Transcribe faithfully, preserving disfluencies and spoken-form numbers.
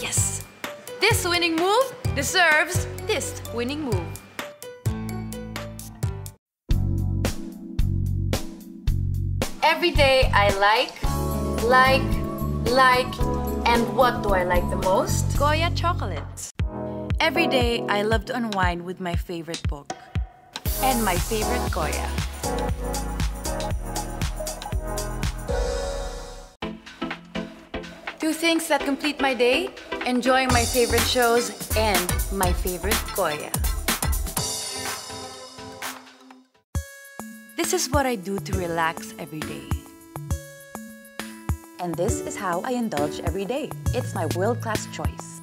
Yes! This winning move deserves this winning move. Every day I like, like, like, and what do I like the most? Goya chocolates. Every day I love to unwind with my favorite book and my favorite Goya. Two things that complete my day, enjoying my favorite shows and my favorite Goya. This is what I do to relax every day. And this is how I indulge every day. It's my world-class choice.